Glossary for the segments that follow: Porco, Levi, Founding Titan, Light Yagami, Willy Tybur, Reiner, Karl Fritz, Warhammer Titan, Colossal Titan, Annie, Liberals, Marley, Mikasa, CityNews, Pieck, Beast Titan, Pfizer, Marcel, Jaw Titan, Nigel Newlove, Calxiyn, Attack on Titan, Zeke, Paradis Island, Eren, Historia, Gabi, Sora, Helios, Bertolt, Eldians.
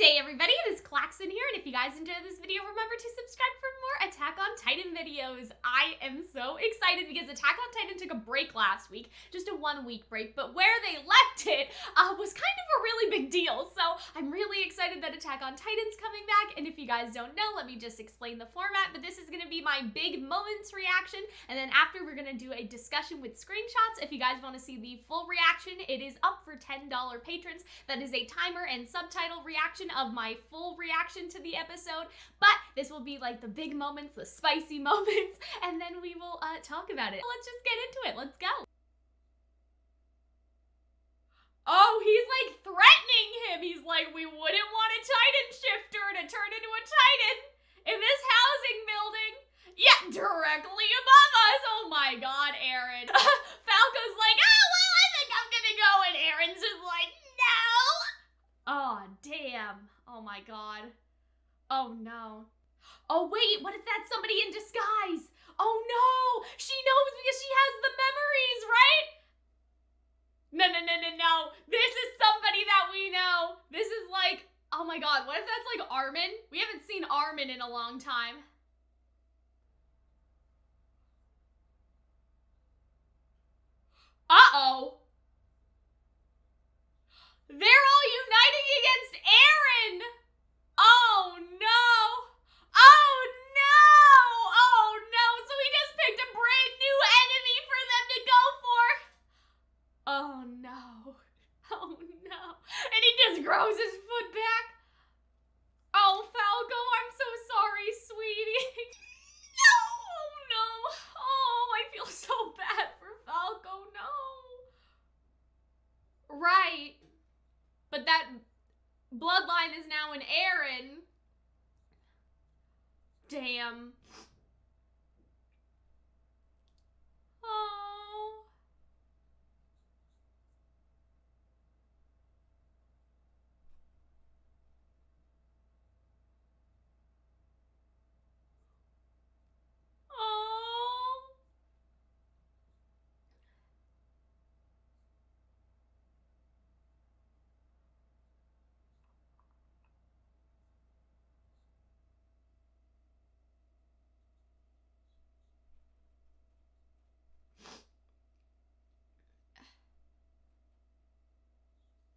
day, everybody. It is Calxiyn here, and if you guys enjoyed this video, remember to subscribe for more Attack on Titan videos. I am so excited because Attack on Titan took a break last week, just a 1 week break, but where they left it was kind of a really big deal, so I'm really excited that Attack on Titan's coming back. And if you guys don't know, let me just explain the format, but this is going to be my big moments reaction, and then after we're going to do a discussion with screenshots. If you guys want to see the full reaction, it is up for $10 patrons. That is a timer and subtitle reaction of my full reaction to the episode, but this will be like the big moments, the spicy moments, and then we will talk about it. Let's just get into it. Let's go. Oh, he's like threatening him. He's like, we wouldn't want a Titan shifter to turn into a Titan in this housing building, yet directly above us. Oh my god, Eren. Falco's like, oh, well, I think I'm gonna go, and Eren's just like, no. Oh, damn. Oh my god. Oh no. Oh wait, what if that's somebody in disguise? Oh no! She knows because she has the memories, right? No. This is somebody that we know. This is like, oh my god, what if that's like Armin? We haven't seen Armin in a long time. Uh-oh. They're all uniting against Eren! Oh no! Oh no! Oh no! So we just picked a brand new enemy for them to go for! Oh no. Oh no. And he just grows his foot back. Oh, Falco, I'm so sorry, sweetie. No! Oh no. Oh, I feel so bad for Falco. No. Right. But that bloodline is now an Eren. Damn. Oh. Oh.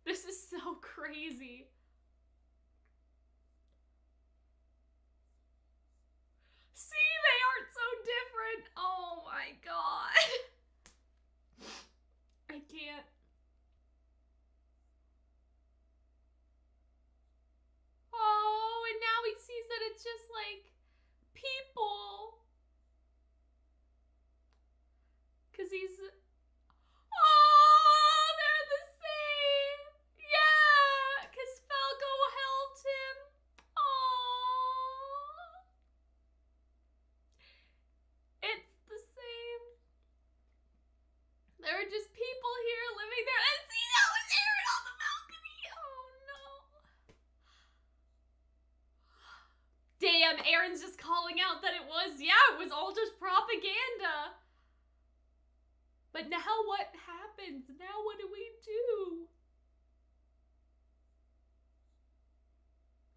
This is so crazy. See, they aren't so different. Oh my god. I can't. Oh, and now he sees that it's just like people. 'Cause he's... Oh, they're the same. Yeah, 'cause Falco helped him. Aww. It's the same. There are just people here living there. And see, that was Eren on the balcony. Oh no. Damn, Eren's just calling out that it was, yeah, it was all just propaganda. But now what happens? Now what do we do?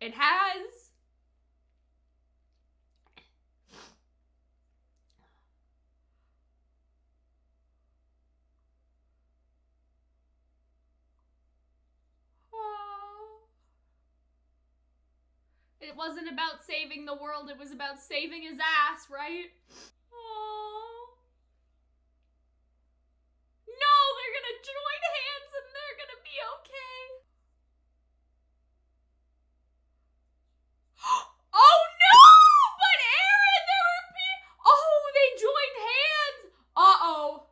It has. Oh. It wasn't about saving the world, it was about saving his ass, right? Join hands and they're gonna be okay. Oh no! But Eren, there were people. Oh, they joined hands. Uh-oh.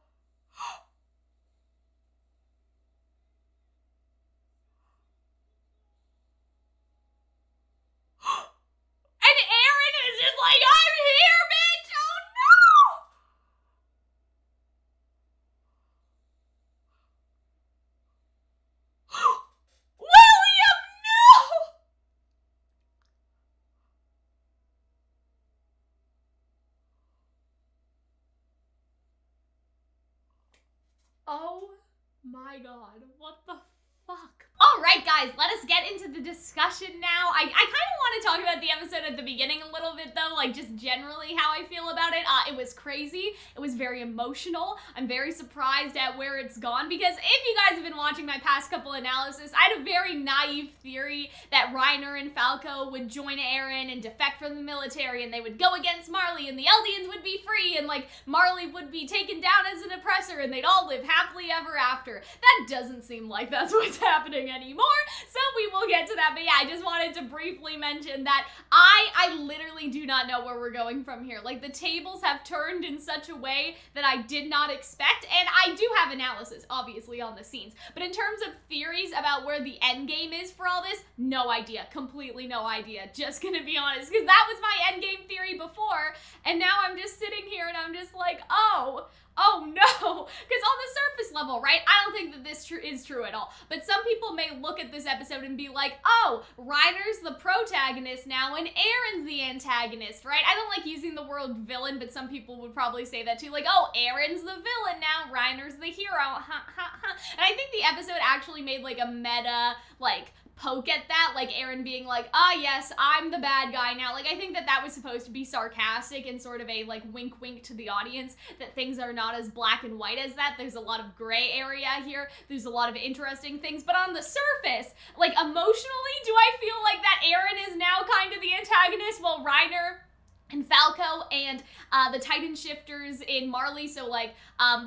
And Eren is just like, I'm here, bitch. Oh no! Oh my god, what the fuck? All Alright guys, let us get into the discussion now. I kind of want to talk about the episode at the beginning a little bit though, like just generally how I feel about it. It was crazy, it was very emotional, I'm very surprised at where it's gone because if you guys have been watching my past couple analysis, I had a very naive theory that Reiner and Falco would join Eren and defect from the military and they would go against Marley and the Eldians would be free and like Marley would be taken down as an oppressor and they'd all live happily ever after. That doesn't seem like that's what's happening anymore, so we will get to that, but yeah, I just wanted to briefly mention that I literally do not know where we're going from here. Like, the tables have turned in such a way that I did not expect, and I do have analysis, obviously, on the scenes, but in terms of theories about where the end game is for all this, no idea, completely no idea, just gonna be honest, because that was my end game theory before, and now I'm just sitting here and I'm just like, oh no, because on the surface level, right, I don't think that this is true at all, but some people may look at this episode and be like, oh, Reiner's the protagonist now and Eren's the antagonist, right? I don't like using the word villain, but some people would probably say that too, like, oh, Eren's the villain now, Reiner's the hero, And I think the episode actually made, like, a meta, like, poke at that, like Eren being like, ah, yes, I'm the bad guy now. Like, I think that that was supposed to be sarcastic and sort of a, like, wink wink to the audience that things are not as black and white as that. There's a lot of gray area here. There's a lot of interesting things, but on the surface, like, emotionally, do I feel like that Eren is now kind of the antagonist while Reiner and Falco and the Titan shifters in Marley, so like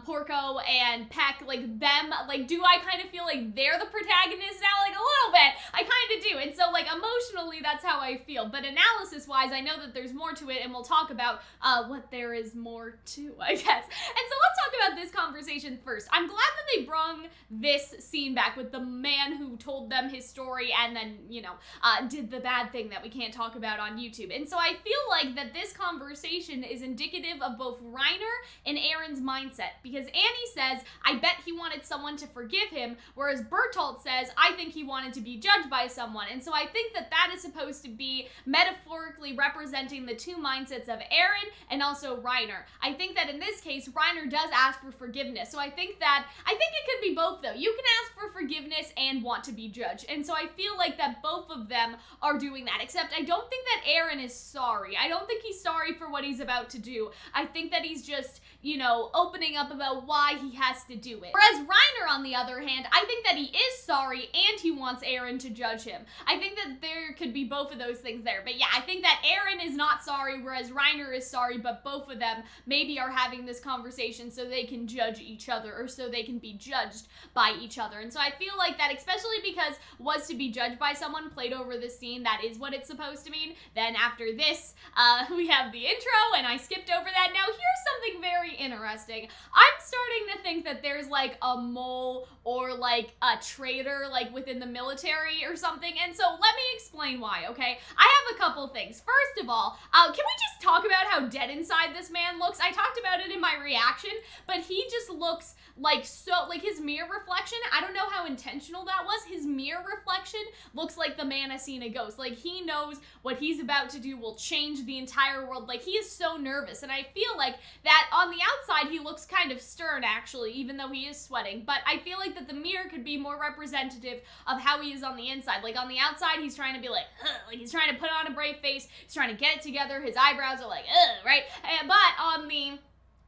Porco and Pieck, like them, like, do I kind of feel like they're the protagonists now? Like, a little bit, I kind of do, and so, like, emotionally that's how I feel, but analysis wise I know that there's more to it, and we'll talk about what there is more to, I guess. And so let's talk about this conversation first. I'm glad that they brung this scene back with the man who told them his story and then, you know, did the bad thing that we can't talk about on YouTube, and so I feel like that this conversation is indicative of both Reiner and Eren's mindset, because Annie says, I bet he wanted someone to forgive him, whereas Bertolt says, I think he wanted to be judged by someone, and so I think that that is supposed to be metaphorically representing the two mindsets of Eren and also Reiner. I think that in this case, Reiner does ask for forgiveness, so I think that, it could be both though. You can ask for forgiveness and want to be judged, and so I feel like that both of them are doing that, except I don't think that Eren is sorry. I don't think he's sorry for what he's about to do. I think that he's just, you know, opening up about why he has to do it. Whereas Reiner, on the other hand, I think that he is sorry and he wants Eren to judge him. I think that there could be both of those things there. But yeah, I think that Eren is not sorry, whereas Reiner is sorry, but both of them maybe are having this conversation so they can judge each other, or so they can be judged by each other. And so I feel like that, especially because was to be judged by someone played over the scene, that is what it's supposed to mean. Then after this, we have the intro, and I skipped over that. Now, here's something very interesting. I'm starting to think that there's, like, a mole or, like, a traitor, like, within the military or something, and so let me explain why, okay? I have a couple things. First of all, can we just talk about how dead inside this man looks? I talked about it in my reaction, but he just looks, like, so, like, his mirror reflection, I don't know how intentional that was, his mirror reflection looks like the man has seen a ghost. Like, he knows what he's about to do will change the entire world. Like, he is so nervous, and I feel like that on the outside he looks kind of stern, actually, even though he is sweating, but I feel like that the mirror could be more representative of how he is on the inside. Like, on the outside he's trying to be like, ugh, like, he's trying to put on a brave face, he's trying to get it together, his eyebrows are like, ugh, right? But on the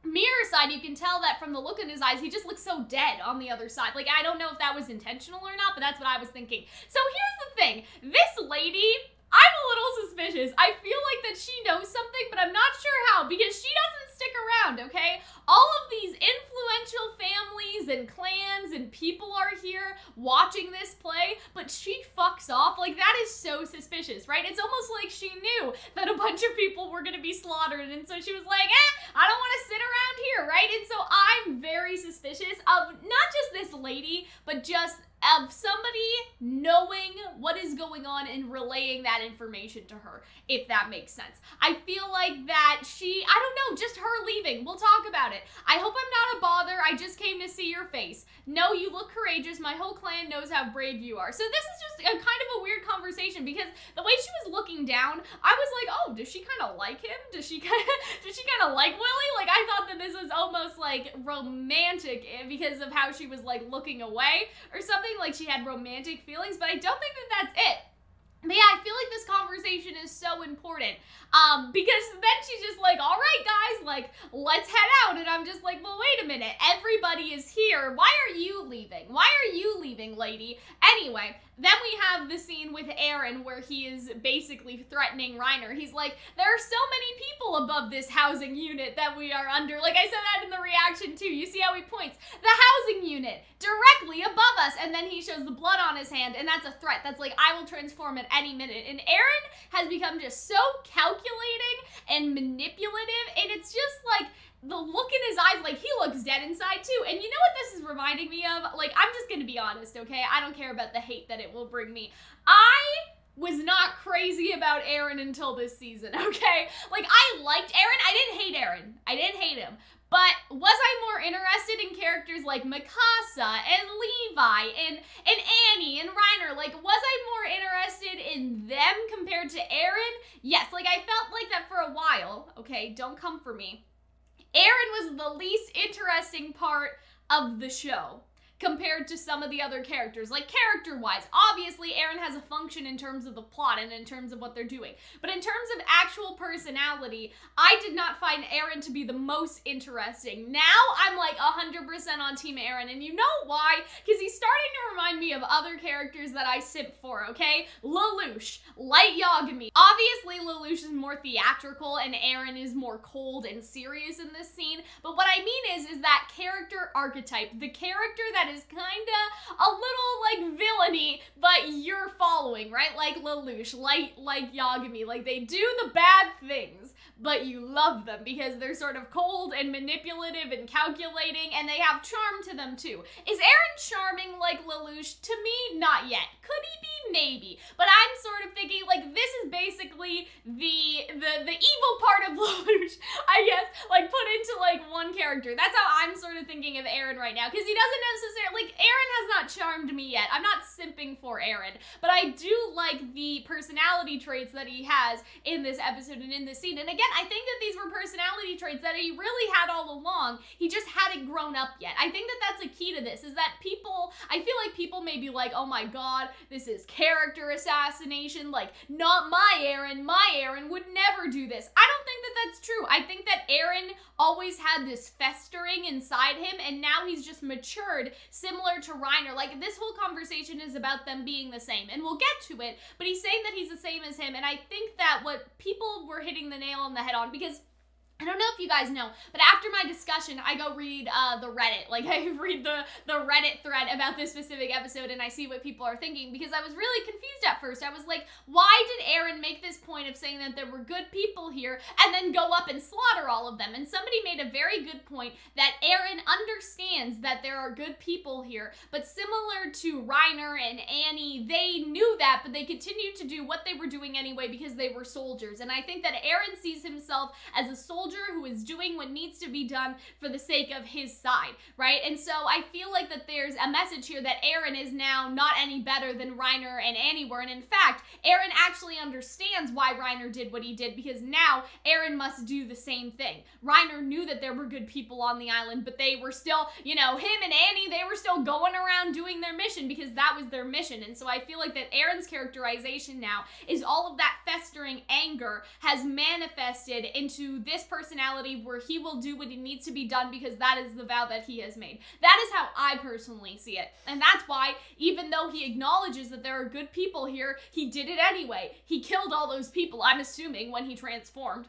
mirror side, you can tell that from the look in his eyes, he just looks so dead on the other side. Like, I don't know if that was intentional or not, but that's what I was thinking. So here's the thing, this lady, I'm a little suspicious. I feel like that she knows something, but I'm not sure how, because she doesn't stick around, okay? All of these influential families and clans and people are here watching this play, but she fucks off. Like, that is so suspicious, right? It's almost like she knew that a bunch of people were gonna be slaughtered, and so she was like, eh, I don't wanna sit around here, right? And so I'm very suspicious of not just this lady, but just of somebody knowing what is going on and relaying that information to her, if that makes sense. I feel like that she, I don't know, just her leaving, we'll talk about it. I hope I'm not a bother, I just came to see your face. No, you look courageous, my whole clan knows how brave you are. So this is just a kind of a weird conversation, because the way she was looking down, I was like, oh, does she kind of like him? Does she kind of like Willy? Like, I thought that this was almost like romantic because of how she was like looking away or something. feeling like she had romantic feelings, but I don't think that that's it. But yeah, I feel like this conversation is so important, because then she's just like, all right, guys, like, let's head out. And I'm just like, well, wait a minute. Everybody is here. Why are you leaving? Why are you leaving, lady? Anyway, then we have the scene with Eren where he is basically threatening Reiner. He's like, there are so many people above this housing unit that we are under. Like, I said that in the reaction, too. You see how he points? The housing unit directly above us. And then he shows the blood on his hand, and that's a threat. That's like, I will transform at any minute. And Eren has become just so calculating and manipulative, and it's just like, the look in his eyes, like, he looks dead inside, too. And you know what this is reminding me of? Like, I'm just gonna be honest, okay? I don't care about the hate that it will bring me. I was not crazy about Eren until this season, okay? Like, I liked Eren. I didn't hate Eren. I didn't hate him. But was I more interested in characters like Mikasa and Levi and Annie and Reiner? Like, was I more interested in them compared to Eren? Yes, like, I felt like that for a while. Okay, don't come for me. Eren was the least interesting part of the show compared to some of the other characters, like character-wise. Obviously, Eren has a function in terms of the plot and in terms of what they're doing. But in terms of actual personality, I did not find Eren to be the most interesting. Now, I'm like 100% on Team Eren, and you know why? Because he's starting to remind me of other characters that I simp for, okay? Lelouch, Light Yagami. Obviously, Lelouch is more theatrical, and Eren is more cold and serious in this scene. But what I mean is that character archetype, the character that is kinda a little like villainy, but you're following, right? Like Lelouch, like Yagami, like they do the bad things, but you love them because they're sort of cold and manipulative and calculating, and they have charm to them too. Is Eren charming like Lelouch? To me, not yet. Could he be? Maybe. But I'm sort of thinking like this is basically the evil part of Lelouch, I guess, like put into like one character. That's how I'm sort of thinking of Eren right now, because he doesn't necessarily, like, Eren has not charmed me yet. I'm not simping for Eren, but I do like the personality traits that he has in this episode and in this scene. And again, I think that these were personality traits that he really had all along. He just hadn't grown up yet. I think that that's a key to this, is that people, I feel like people may be like, oh my god, this is character assassination. Like, not my Eren. My Eren would never do this. I don't think that that's true. I think that Eren always had this festering inside him, and now he's just matured, similar to Reiner. Like, this whole conversation is about them being the same, and we'll get to it, but he's saying that he's the same as him, and I think that what people were hitting the nail on the head on, because I don't know if you guys know, but after my discussion, I go read the Reddit. Like, I read the Reddit thread about this specific episode, and I see what people are thinking, because I was really confused at first. I was like, why did Eren make this point of saying that there were good people here and then go up and slaughter all of them? And somebody made a very good point that Eren understands that there are good people here, but similar to Reiner and Annie, they knew that, but they continued to do what they were doing anyway because they were soldiers. And I think that Eren sees himself as a soldier who is doing what needs to be done for the sake of his side, right? And so I feel like that there's a message here that Eren is now not any better than Reiner and Annie were, and in fact, Eren actually understands why Reiner did what he did, because now Eren must do the same thing. Reiner knew that there were good people on the island, but they were still, you know, him and Annie, they were still going around doing their mission because that was their mission. And so I feel like that Eren's characterization now is all of that festering anger has manifested into this personality where he will do what he needs to be done because that is the vow that he has made. That is how I personally see it. And that's why, even though he acknowledges that there are good people here, he did it anyway. He killed all those people, I'm assuming, when he transformed.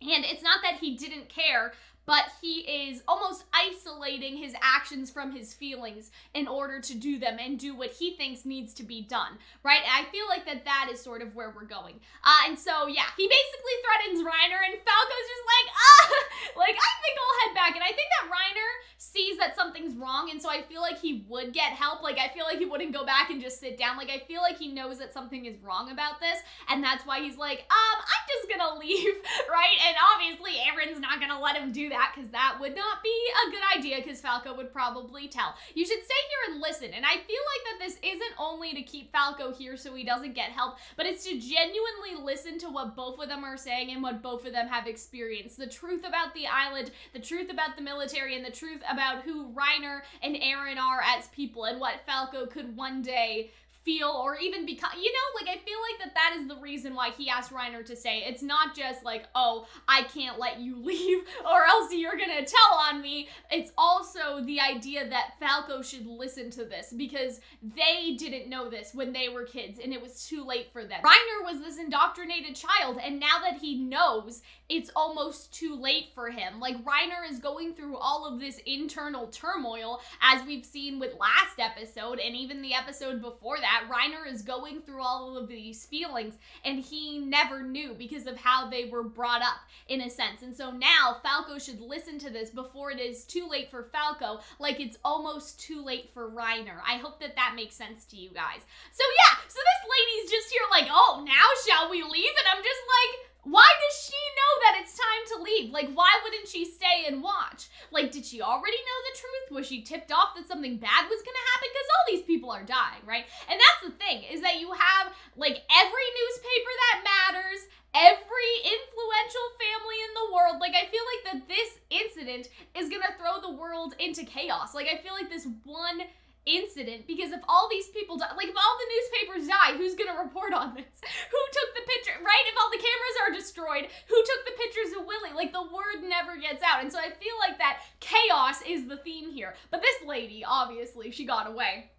And it's not that he didn't care, but he is almost isolating his actions from his feelings in order to do them and do what he thinks needs to be done, right? And I feel like that is sort of where we're going. And so, yeah, he basically threatens Reiner, and Falco's just like, ah! Like, I think I'll head back. And I think that Reiner sees that something's wrong, and so I feel like he would get help. Like, I feel like he wouldn't go back and just sit down. Like, I feel like he knows that something is wrong about this, and that's why he's like, I'm just gonna leave, right? And obviously, Eren's not gonna let him do that, because that would not be a good idea, because Falco would probably tell. You should stay here and listen, and I feel like that this isn't only to keep Falco here so he doesn't get help, but it's to genuinely listen to what both of them are saying and what both of them have experienced. The truth about the island, the truth about the military, and the truth about about who Reiner and Eren are as people and what Falco could one day feel or even become, you know, like I feel like that is the reason why he asked Reiner to stay. It's not just like, oh, I can't let you leave or else you're gonna tell on me. It's also the idea that Falco should listen to this because they didn't know this when they were kids and it was too late for them. Reiner was this indoctrinated child and now that he knows, it's almost too late for him. Like Reiner is going through all of this internal turmoil as we've seen with last episode and even the episode before that. Reiner is going through all of these feelings and he never knew because of how they were brought up in a sense. And so now Falco should listen to this before it is too late for Falco, like it's almost too late for Reiner. I hope that that makes sense to you guys. So yeah, so this lady's just here like, oh, now shall we leave? And I'm just like, why does she know that it's time to leave? Like, why wouldn't she stay and watch? Like, did she already know the truth? Was she tipped off that something bad was gonna happen? Because all these people are dying, right? And that's the thing, is that you have, like, every newspaper that matters, every influential family in the world. Like, I feel like that this incident is gonna throw the world into chaos. Like, I feel like this one incident, because if all these people die, like if all the newspapers die, who's gonna report on this? Who took the picture, right? If all the cameras are destroyed, who took the pictures of Willy? Like the word never gets out. And so I feel like that chaos is the theme here. But this lady, obviously, she got away.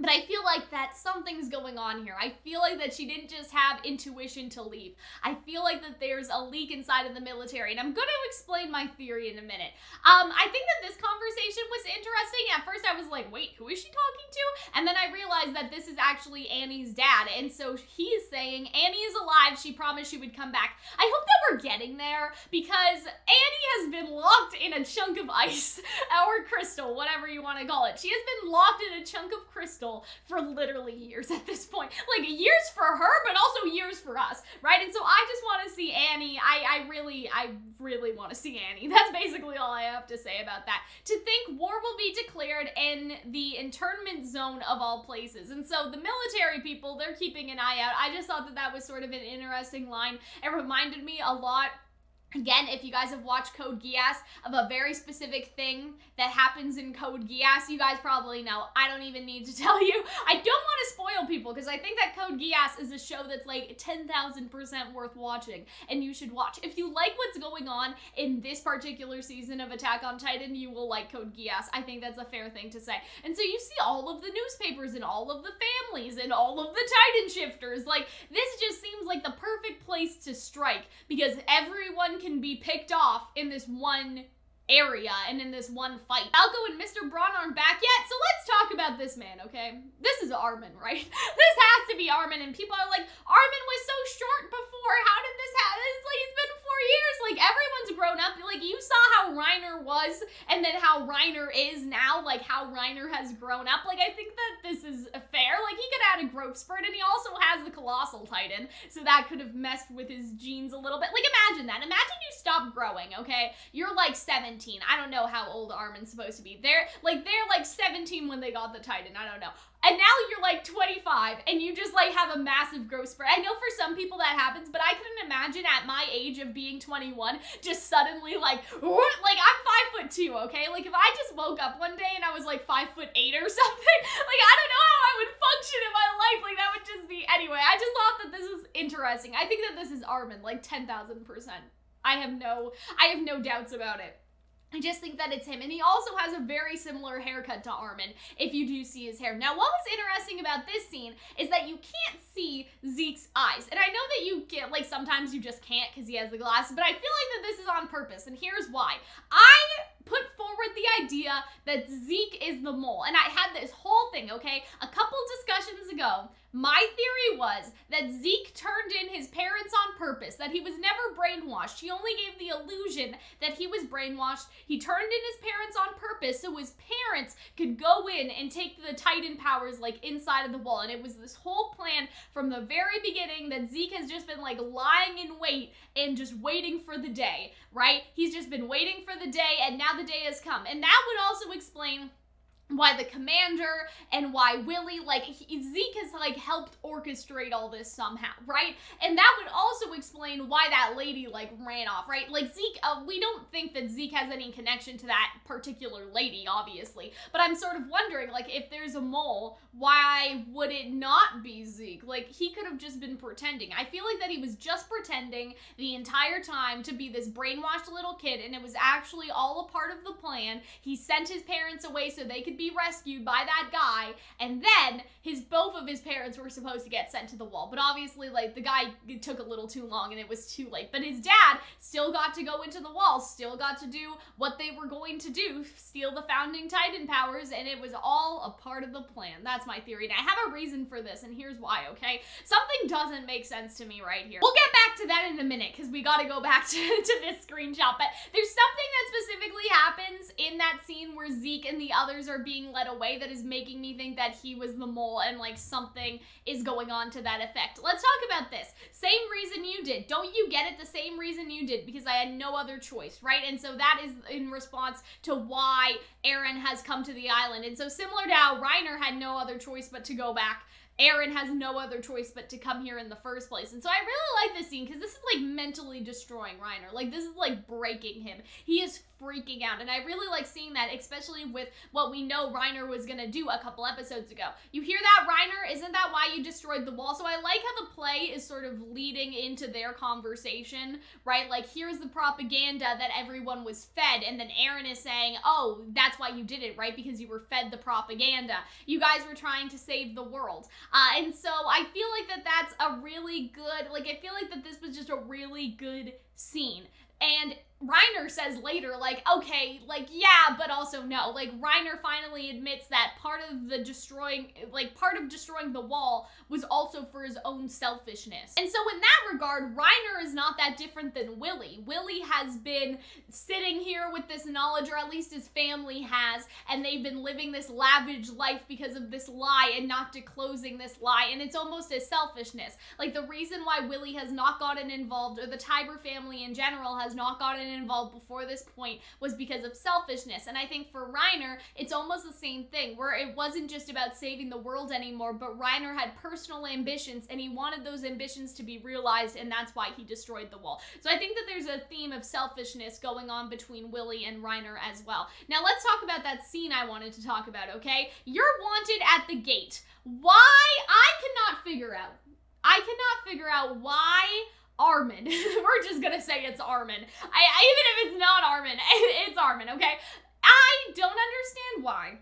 But I feel like that something's going on here. I feel like that she didn't just have intuition to leave. I feel like that there's a leak inside of the military, and I'm going to explain my theory in a minute. I think that this conversation was interesting. At first I was like, wait, who is she talking to? And then I realized that this is actually Annie's dad, and so he is saying Annie is alive, she promised she would come back. I hope that we're getting there, because Annie has been locked in a chunk of ice, or crystal, whatever you want to call it. She has been locked in a chunk of crystal for literally years at this point. Like years for her, but also years for us, right? And so I just want to see Annie. I really want to see Annie. That's basically all I have to say about that. To think war will be declared in the internment zone of all places. And so the military people, they're keeping an eye out. I just thought that that was sort of an interesting line. It reminded me a lot, again, if you guys have watched Code Geass, of a very specific thing that happens in Code Geass. You guys probably know. I don't even need to tell you. I don't want to spoil people because I think that Code Geass is a show that's like 10,000% worth watching and you should watch. If you like what's going on in this particular season of Attack on Titan, you will like Code Geass. I think that's a fair thing to say. And so you see all of the newspapers and all of the families and all of the Titan shifters. Like, this just seems like the perfect place to strike because everyone can be picked off in this one area and in this one fight. Falco and Mr. Braun aren't back yet, so let's talk about this man, okay? This is Armin, right? This has to be Armin, and people are like, Armin was so short before, how did this happen? It's like, it's been 4 years, like, everyone's grown up. Like, you saw how Reiner was, and then how Reiner is now, like, how Reiner has grown up. Like, I think that this is fair. Like, he could have had a growth spurt, and he also has the Colossal Titan, so that could have messed with his genes a little bit. Like, imagine that. Imagine you stop growing, okay? You're, like, 17. I don't know how old Armin's supposed to be. They're like 17 when they got the Titan. I don't know. And now you're like 25 and you just like have a massive growth spurt. I know for some people that happens, but I couldn't imagine at my age of being 21 just suddenly like, what? Like I'm 5'2", okay? Like if I just woke up one day and I was like 5'8" or something, like I don't know how I would function in my life. Like that would just be, anyway, I just thought that this was interesting. I think that this is Armin, like 10,000%. I have no doubts about it. I just think that it's him, and he also has a very similar haircut to Armin, if you do see his hair. Now, what was interesting about this scene is that you can't see Zeke's eyes, and I know that you get, like, sometimes you just can't because he has the glasses, but I feel like that this is on purpose, and here's why. I put forward the idea that Zeke is the mole, and I had this whole thing, okay? A couple discussions ago, my theory was that Zeke turned in his parents on purpose, that he was never brainwashed. He only gave the illusion that he was brainwashed. He turned in his parents on purpose so his parents could go in and take the Titan powers like inside of the wall. And it was this whole plan from the very beginning that Zeke has just been like lying in wait and just waiting for the day, right? He's just been waiting for the day and now the day has come. And that would also explain why the commander, and why Willy, like, Zeke has, like, helped orchestrate all this somehow, right? And that would also explain why that lady, like, ran off, right? Like, Zeke, we don't think that Zeke has any connection to that particular lady, obviously, but I'm sort of wondering, like, if there's a mole, why would it not be Zeke? Like, he could have just been pretending. I feel like that he was just pretending the entire time to be this brainwashed little kid, and it was actually all a part of the plan. He sent his parents away so they could be rescued by that guy, and then both of his parents were supposed to get sent to the wall, but obviously, like, the guy took a little too long and it was too late, but his dad still got to go into the wall, still got to do what they were going to do, steal the Founding Titan powers, and it was all a part of the plan. That's my theory, and I have a reason for this, and here's why, okay? Something doesn't make sense to me right here. We'll get back to that in a minute, because we gotta go back to this screenshot, but there's something that specifically happens in that scene where Zeke and the others are being led away that is making me think that he was the mole and, like, something is going on to that effect. Let's talk about this. Same reason you did. Don't you get it? The same reason you did, because I had no other choice, right? And so that is in response to why Eren has come to the island. And so similar to how Reiner had no other choice but to go back, Eren has no other choice but to come here in the first place. And so I really like this scene because this is, like, mentally destroying Reiner. Like, this is, like, breaking him. He is freaking out. And I really like seeing that, especially with what we know Reiner was gonna do a couple episodes ago. You hear that, Reiner? Isn't that why you destroyed the wall? So I like how the play is sort of leading into their conversation, right? Like, here's the propaganda that everyone was fed, and then Eren is saying, oh, that's why you did it, right? Because you were fed the propaganda. You guys were trying to save the world. And so I feel like that's a really good, like, I feel like that this was just a really good scene. And Reiner says later, like, okay, like, yeah, but also no. Like, Reiner finally admits that part of destroying the wall was also for his own selfishness. And so in that regard, Reiner is not that different than Willy. Willy has been sitting here with this knowledge, or at least his family has, and they've been living this lavish life because of this lie and not disclosing this lie, and it's almost a selfishness. Like, the reason why Willy has not gotten involved, or the Tybur family in general has not gotten involved before this point, was because of selfishness. And I think for Reiner, it's almost the same thing, where it wasn't just about saving the world anymore, but Reiner had personal ambitions, and he wanted those ambitions to be realized, and that's why he destroyed the wall. So I think that there's a theme of selfishness going on between Willy and Reiner as well. Now let's talk about that scene I wanted to talk about, okay? You're wanted at the gate. Why? I cannot figure out why Armin, we're just gonna say it's Armin. Even if it's not Armin, it's Armin, okay? I don't understand why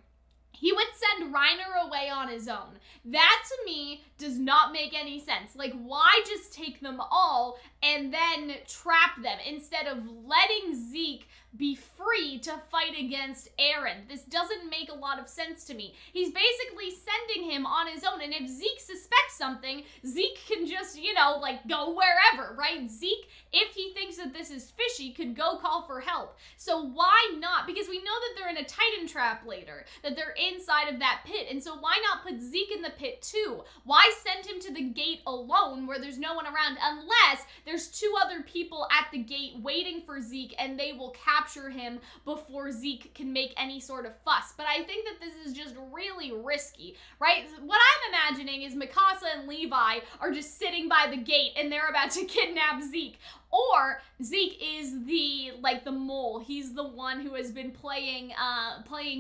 he would send Reiner away on his own. That, to me, does not make any sense. Like, why just take them all and then trap them instead of letting Zeke be free to fight against Eren? This doesn't make a lot of sense to me. He's basically sending him on his own, and if Zeke suspects something, Zeke can just, you know, like, go wherever, right? Zeke, if he thinks that this is fishy, could go call for help. So why not? Because we know that they're in a Titan trap later, that they're inside of that pit, and so why not put Zeke in the pit too? Why send him to the gate alone where there's no one around, unless there's two other people at the gate waiting for Zeke, and they will capture him before Zeke can make any sort of fuss. But I think that this is just really risky, right? What I'm imagining is Mikasa and Levi are just sitting by the gate and they're about to kidnap Zeke. Or Zeke is the mole. He's the one who has been playing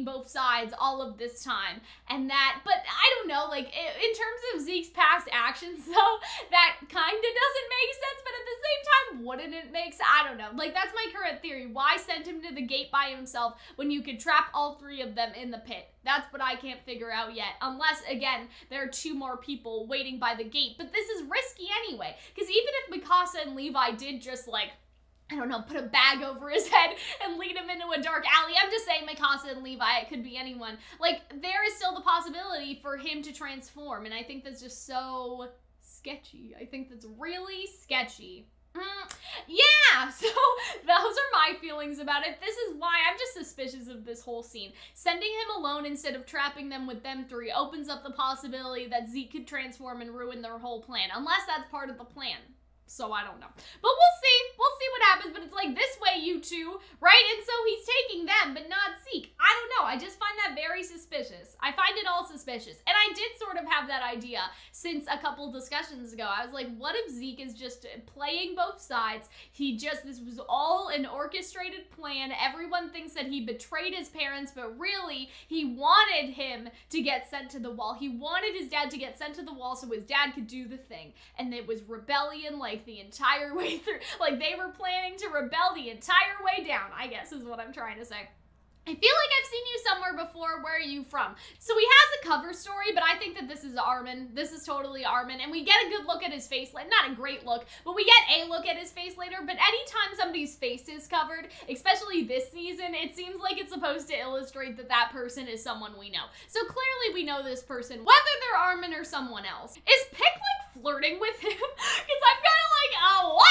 both sides all of this time. And that, but I don't know, like, in terms of Zeke's past actions, though, that kind of doesn't make sense, but at the same time, wouldn't it make sense? I don't know. Like, that's my current theory. Why send him to the gate by himself when you could trap all three of them in the pit? That's what I can't figure out yet. Unless, again, there are two more people waiting by the gate. But this is risky anyway, because even if Mikasa and Levi did just, like, I don't know, put a bag over his head and lead him into a dark alley. I'm just saying, Mikasa and Levi, it could be anyone. Like, there is still the possibility for him to transform, and I think that's just so sketchy. I think that's really sketchy. Yeah, so those are my feelings about it. This is why I'm just suspicious of this whole scene. Sending him alone instead of trapping them with them three opens up the possibility that Zeke could transform and ruin their whole plan, unless that's part of the plan. So I don't know. But we'll see. We'll see what happens. But it's like, this way, you two, right? And so he's taking them, but not Zeke. I don't know. I just find that very suspicious. I find it all suspicious. And I did sort of have that idea since a couple discussions ago. I was like, what if Zeke is just playing both sides? This was all an orchestrated plan. Everyone thinks that he betrayed his parents, but really, he wanted him to get sent to the wall. He wanted his dad to get sent to the wall so his dad could do the thing. And it was rebellion, like, the entire way through. Like, they were planning to rebel the entire way down, I guess is what I'm trying to say. I feel like I've seen you somewhere before. Where are you from? So he has a cover story, but I think that this is Armin. This is totally Armin, and we get a good look at his face. Not a great look, but we get a look at his face later. But anytime somebody's face is covered, especially this season, it seems like it's supposed to illustrate that that person is someone we know. So clearly we know this person, whether they're Armin or someone else. Is Pieck, like, flirting with him? Because I'm kind of like, oh, what?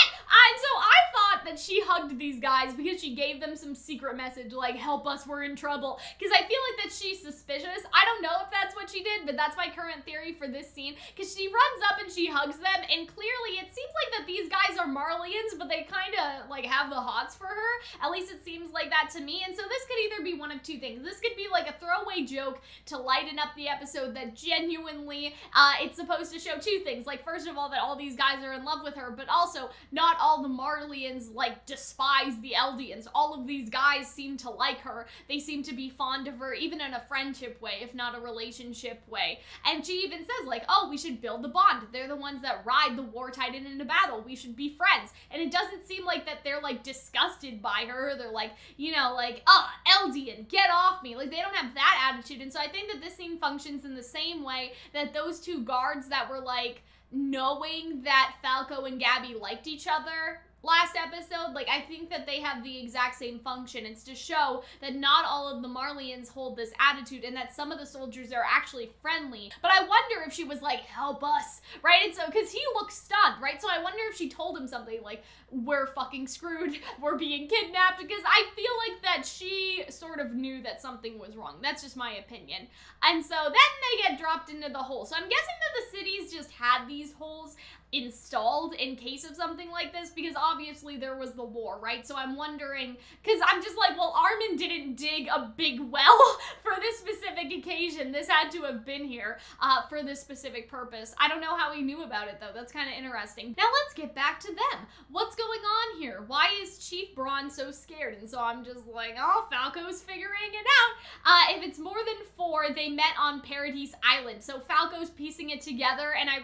So I thought that she hugged these guys because she gave them some secret message, like, help us, we're in trouble, because I feel like that she's suspicious. I don't know if that's what she did, but that's my current theory for this scene, because she runs up and she hugs them, and clearly it seems like that these guys are Marleyans, but they kind of, like, have the hots for her. At least it seems like that to me, and so this could either be one of two things. This could be, like, a throwaway joke to lighten up the episode that genuinely, it's supposed to show two things. Like, first of all, that all these guys are in love with her, but also, not all the Marleyans, like, despise the Eldians. All of these guys seem to like her. They seem to be fond of her, even in a friendship way, if not a relationship way. And she even says, like, oh, we should build the bond. They're the ones that ride the War Titan into battle. We should be friends. And it doesn't seem like that they're, like, disgusted by her. They're like, you know, like, oh, Eldian, get off me. Like, they don't have that attitude. And so I think that this scene functions in the same way that those two guards that were, like, knowing that Falco and Gabi liked each other last episode, like, I think that they have the exact same function. It's to show that not all of the Marleyans hold this attitude, and that some of the soldiers are actually friendly. But I wonder if she was like, help us, right? And so, because he looks stunned, right? So I wonder if she told him something like, we're fucking screwed, we're being kidnapped, because I feel like that she sort of knew that something was wrong. That's just my opinion. And so then they get dropped into the hole. So I'm guessing that the cities just had these holes installed in case of something like this, because obviously there was the war, right? So I'm wondering, because I'm just like, well, Armin didn't dig a big well for this specific occasion. This had to have been here for this specific purpose. I don't know how he knew about it, though. That's kind of interesting. Now let's get back to them. What's going on here? Why is Chief Braun so scared? And so I'm just like, oh, Falco's figuring it out. If it's more than four, they met on Paradis Island. So Falco's piecing it together, and I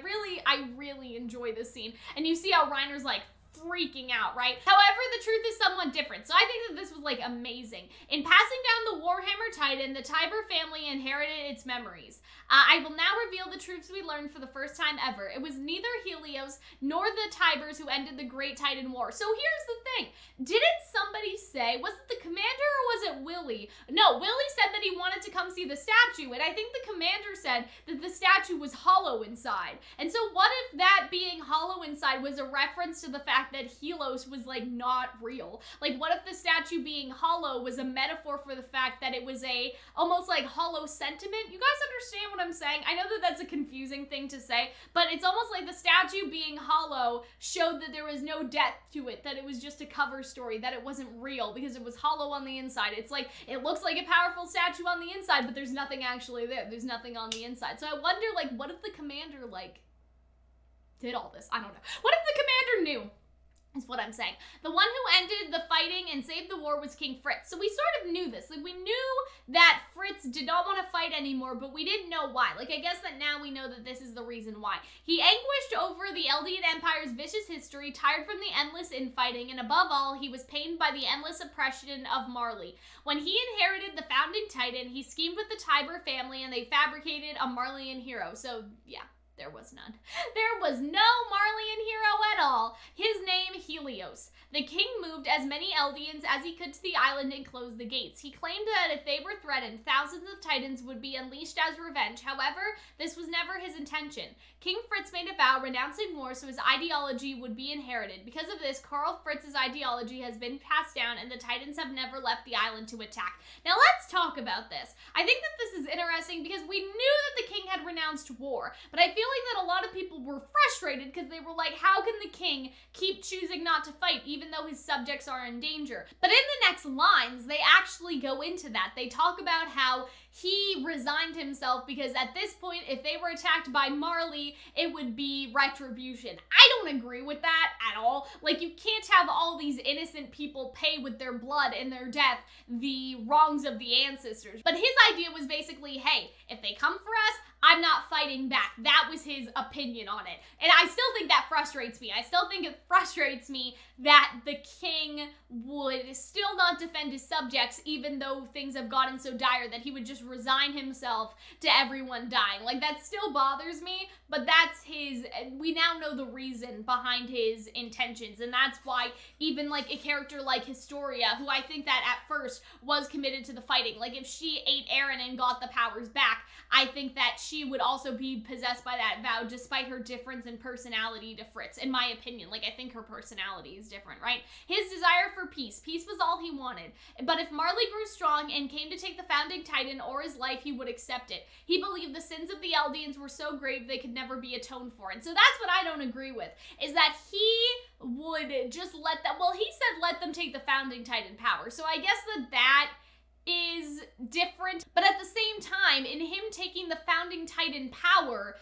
really enjoy this scene. And you see how Reiner's like freaking out, right? However, the truth is somewhat different. So I think that this was, like, amazing. In passing down the Warhammer Titan, the Tybur family inherited its memories. I will now reveal the truths we learned for the first time ever. It was neither Helios nor the Tyburs who ended the Great Titan War. So here's the thing. Didn't somebody say, was it the commander or was it Willy? No, Willy said that he wanted to come see the statue, and I think the commander said that the statue was hollow inside. And so what if that being hollow inside was a reference to the fact that Helios was, like, not real? Like, what if the statue being hollow was a metaphor for the fact that it was a almost like hollow sentiment? You guys understand what I'm saying? I know that that's a confusing thing to say, but it's almost like the statue being hollow showed that there was no depth to it, that it was just a cover story, that it wasn't real because it was hollow on the inside. It's like, it looks like a powerful statue on the inside, but there's nothing actually there. There's nothing on the inside. So I wonder, like, what if the commander, like, did all this? I don't know. What if the commander knew? Is what I'm saying. The one who ended the fighting and saved the war was King Fritz. So we sort of knew this. Like, we knew that Fritz did not want to fight anymore, but we didn't know why. Like, I guess that now we know that this is the reason why. He anguished over the Eldian Empire's vicious history, tired from the endless infighting, and above all, he was pained by the endless oppression of Marley. When he inherited the Founding Titan, he schemed with the Tybur family, and they fabricated a Marleyan hero. So, yeah. There was none. There was no Marleyan hero at all. His name, Helios. The king moved as many Eldians as he could to the island and closed the gates. He claimed that if they were threatened, thousands of Titans would be unleashed as revenge. However, this was never his intention. King Fritz made a vow renouncing war so his ideology would be inherited. Because of this, Karl Fritz's ideology has been passed down and the Titans have never left the island to attack. Now let's talk about this. I think that this is interesting because we knew that the king had renounced war, but I feel like that a lot of people were frustrated because they were like, how can the king keep choosing not to fight even though his subjects are in danger? But in the next lines, they actually go into that. They talk about how he resigned himself because at this point, if they were attacked by Marley, it would be retribution. I don't agree with that at all. Like, you can't have all these innocent people pay with their blood and their death the wrongs of the ancestors. But his idea was basically, hey, if they come for us, I'm not fighting back. That was his opinion on it. And I still think that frustrates me. I still think it frustrates me that the king would still not defend his subjects even though things have gotten so dire that he would just resign himself to everyone dying. Like, that still bothers me, but that's his, we now know the reason behind his intentions, and that's why even like a character like Historia, who I think that at first was committed to the fighting, like if she ate Eren and got the powers back, I think that she would also be possessed by that vow despite her difference in personality to Fritz, in my opinion. Like, I think her personality is different, right? His desire for peace. Peace was all he wanted. But if Marley grew strong and came to take the Founding Titan or his life, he would accept it. He believed the sins of the Eldians were so grave they could never be atoned for. And so that's what I don't agree with, is that he would just let them, well, he said let them take the Founding Titan power. So I guess that is different, but at the same time, in him taking the Founding Titan power,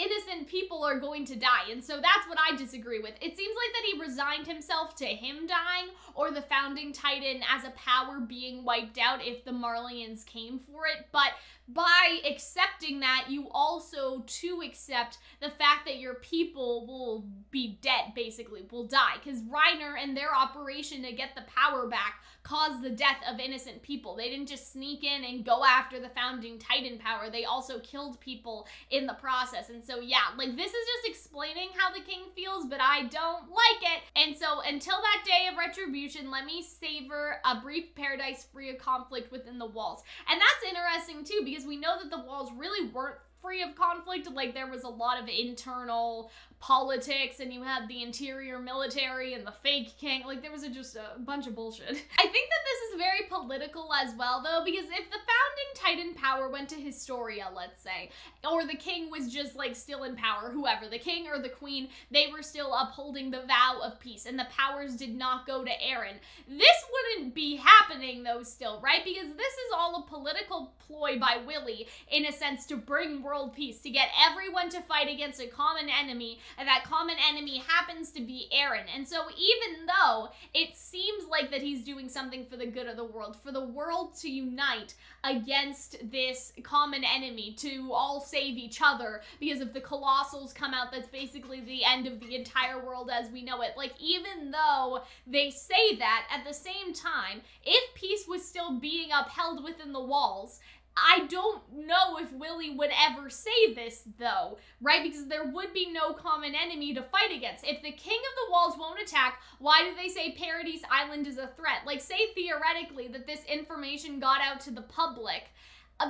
innocent people are going to die, and so that's what I disagree with. It seems like that he resigned himself to him dying, or the Founding Titan as a power being wiped out if the Marlians came for it, but by accepting that, you also to accept the fact that your people will be dead, basically, will die, because Reiner and their operation to get the power back caused the death of innocent people. They didn't just sneak in and go after the Founding Titan power, they also killed people in the process, and so yeah, like, this is just explaining how the king feels, but I don't like it, and so until that day of retribution, let me savor a brief paradise free of conflict within the walls. And that's interesting too, because we know that the walls really weren't free of conflict. Like, there was a lot of internal politics, and you had the interior military and the fake king. Like, there was just a bunch of bullshit. I think that this is very political as well, though, because if the Founding Titan power went to Historia, let's say, or the king was just, like, still in power, whoever, the king or the queen, they were still upholding the vow of peace, and the powers did not go to Eren. This wouldn't be happening, though, still, right? Because this is all a political ploy by Willy, in a sense, to bring world peace, to get everyone to fight against a common enemy, and that common enemy happens to be Eren. And so even though it seems like that he's doing something for the good of the world, for the world to unite against this common enemy, to all save each other, because if the Colossals come out, that's basically the end of the entire world as we know it. Like, even though they say that, at the same time, if peace was still being upheld within the walls, I don't know if Willy would ever say this, though, right? Because there would be no common enemy to fight against. If the king of the walls won't attack, why do they say Paradis Island is a threat? Like, say theoretically that this information got out to the public,